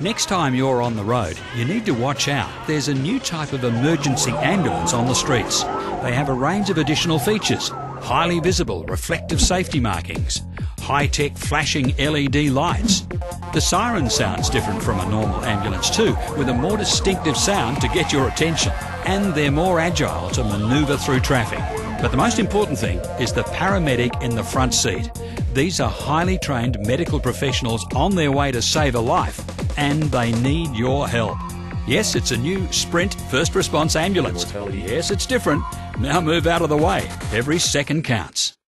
Next time you're on the road, you need to watch out. There's a new type of emergency ambulance on the streets. They have a range of additional features: highly visible reflective safety markings, high-tech flashing LED lights. The siren sounds different from a normal ambulance too, with a more distinctive sound to get your attention. And they're more agile to manoeuvre through traffic. But the most important thing is the paramedic in the front seat. These are highly trained medical professionals on their way to save a life, and they need your help. Yes, it's a new Sprint First Response Ambulance. Yes, it's different. Now move out of the way. Every second counts.